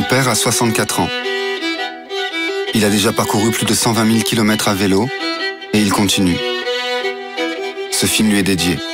son père à 64 ans. Il a déjà parcouru plus de 120 000 km à vélo et il continue. Ce film lui est dédié.